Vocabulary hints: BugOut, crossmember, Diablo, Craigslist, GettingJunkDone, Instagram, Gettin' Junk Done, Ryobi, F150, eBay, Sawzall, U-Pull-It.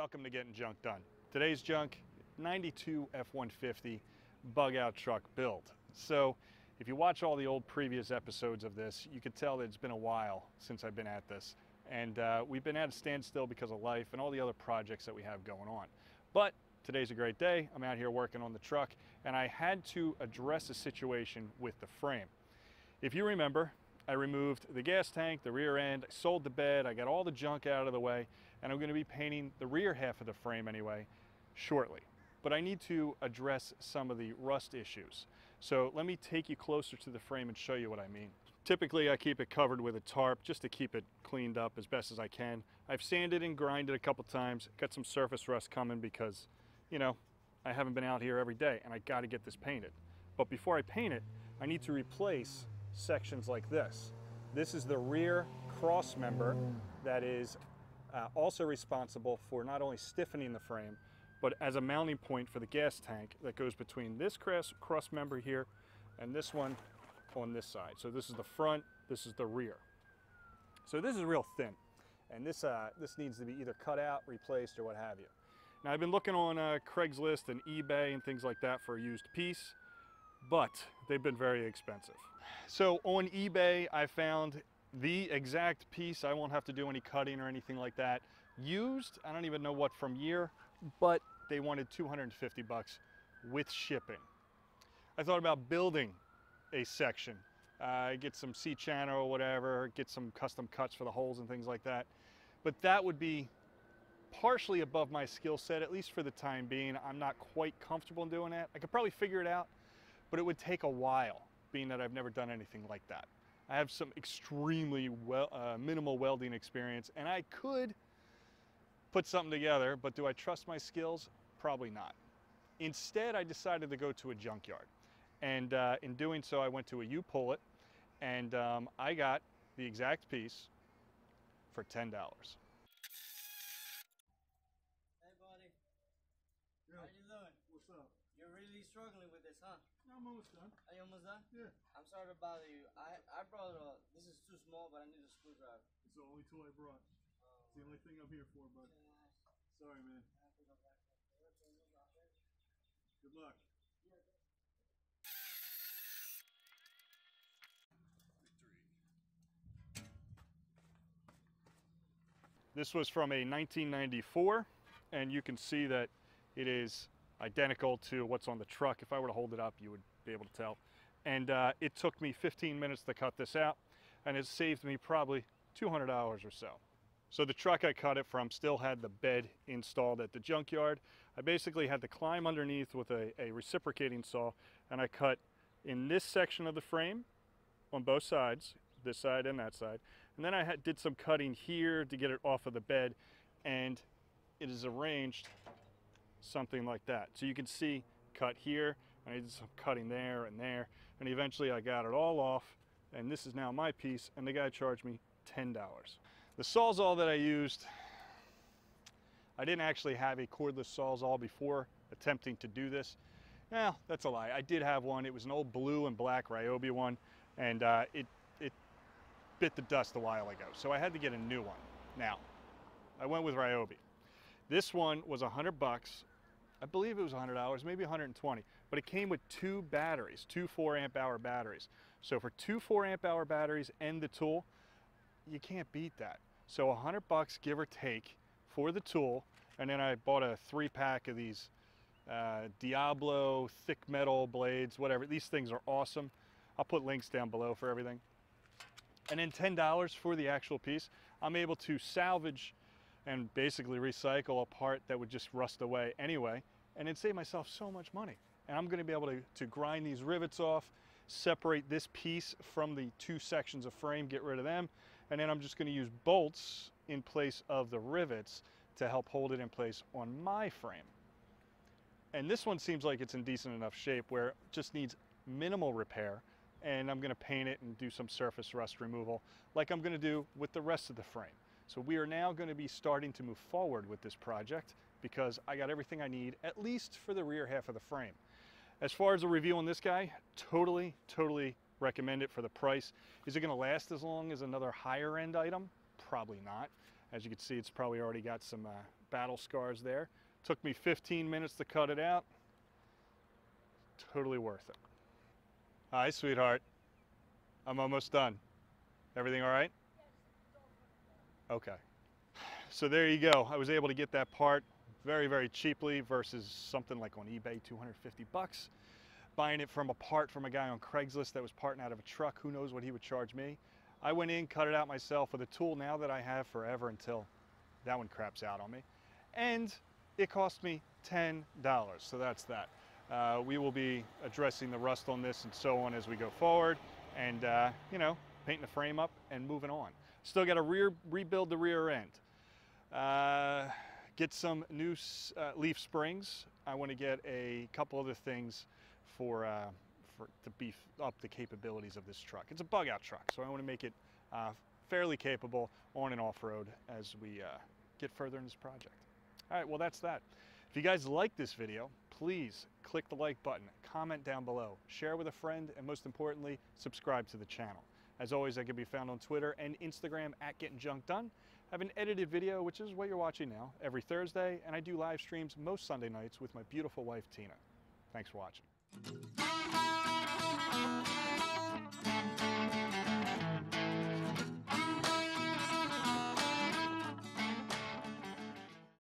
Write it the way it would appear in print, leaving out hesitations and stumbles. Welcome to Getting Junk Done. Today's junk, 92 F-150 bug out truck build. So if you watch all the old previous episodes of this, you could tell that it's been a while since I've been at this. And we've been at a standstill because of life and all the other projects that we have going on. But today's a great day. I'm out here working on the truck and I had to address a situation with the frame. If you remember, I removed the gas tank, the rear end, I sold the bed, I got all the junk out of the way, and I'm going to be painting the rear half of the frame anyway shortly. But I need to address some of the rust issues. So let me take you closer to the frame and show you what I mean. Typically I keep it covered with a tarp just to keep it cleaned up as best as I can. I've sanded and grinded a couple times, got some surface rust coming because, you know, I haven't been out here every day and I got to get this painted. But before I paint it, I need to replace sections like this. This is the rear cross member that is also responsible for not only stiffening the frame, but as a mounting point for the gas tank that goes between this cross member here and this one on this side. So this is the front, this is the rear. So this is real thin, and this needs to be either cut out, replaced, or what have you. Now I've been looking on Craigslist and eBay and things like that for a used piece, but they've been very expensive. So on eBay, I found the exact piece. I won't have to do any cutting or anything like that. Used, I don't even know what from year, but they wanted 250 bucks with shipping. I thought about building a section, get some C-channel or whatever, get some custom cuts for the holes and things like that. But that would be partially above my skill set, at least for the time being. I'm not quite comfortable in doing that. I could probably figure it out, but it would take a while, being that I've never done anything like that. I have some extremely minimal welding experience, and I could put something together, but do I trust my skills? Probably not. Instead, I decided to go to a junkyard. And in doing so, I went to a U-Pull-It, and I got the exact piece for $10. Hey, buddy. Yeah. How you doing? What's up? You're really struggling with this, huh? No, I'm almost done. Are you almost done? Yeah. I'm sorry to bother you. I brought a, this is too small, but I need a screwdriver. It's the only tool I brought. It's the only thing I'm here for, buddy. Sorry, man. Good luck. Victory. This was from a 1994, and you can see that it is identical to what's on the truck. If I were to hold it up, you would be able to tell. And it took me 15 minutes to cut this out, and it saved me probably $200 or so. So the truck I cut it from still had the bed installed at the junkyard. I basically had to climb underneath with a reciprocating saw, and I cut in this section of the frame on both sides, this side and that side. And then I did some cutting here to get it off of the bed, and it is arranged something like that. So you can see cut here, and I did some cutting there and there, and eventually I got it all off, and this is now my piece, and the guy charged me $10. The Sawzall that I used, I didn't actually have a cordless Sawzall before attempting to do this. Well, that's a lie. I did have one. It was an old blue and black Ryobi one, and it bit the dust a while ago, so I had to get a new one. Now, I went with Ryobi. This one was 100 bucks. I believe it was $100, maybe 120, but it came with two batteries, two 4-amp-hour batteries. So for two 4-amp-hour batteries and the tool, you can't beat that. So 100 bucks, give or take, for the tool, and then I bought a 3-pack of these Diablo thick metal blades, whatever. These things are awesome. I'll put links down below for everything. And then $10 for the actual piece. I'm able to salvage and basically recycle a part that would just rust away anyway, and it'd save myself so much money. And I'm gonna be able to grind these rivets off, separate this piece from the two sections of frame, get rid of them, and then I'm just gonna use bolts in place of the rivets to help hold it in place on my frame. And this one seems like it's in decent enough shape where it just needs minimal repair, and I'm gonna paint it and do some surface rust removal like I'm gonna do with the rest of the frame. So we are now going to be starting to move forward with this project because I got everything I need, at least for the rear half of the frame. As far as a review on this guy, totally recommend it for the price. Is it going to last as long as another higher end item? Probably not. As you can see, it's probably already got some battle scars there. Took me 15 minutes to cut it out. Totally worth it. Hi, sweetheart. I'm almost done. Everything all right? Okay. So there you go. I was able to get that part very, very cheaply versus something like on eBay, 250 bucks. Buying it from a part from a guy on Craigslist that was parting out of a truck. Who knows what he would charge me. I went in, cut it out myself with a tool now that I have forever until that one craps out on me. And it cost me $10, so that's that. We will be addressing the rust on this and so on as we go forward and, you know, painting the frame up and moving on. Still got to rebuild the rear end. Get some new leaf springs. I want to get a couple other things to beef up the capabilities of this truck. It's a bug out truck, so I want to make it fairly capable on and off road as we get further in this project. All right, well, that's that. If you guys like this video, please click the like button, comment down below, share with a friend, and most importantly, subscribe to the channel. As always, I can be found on Twitter and Instagram at GettingJunkDone. I have an edited video, which is what you're watching now, every Thursday, and I do live streams most Sunday nights with my beautiful wife, Tina. Thanks for watching.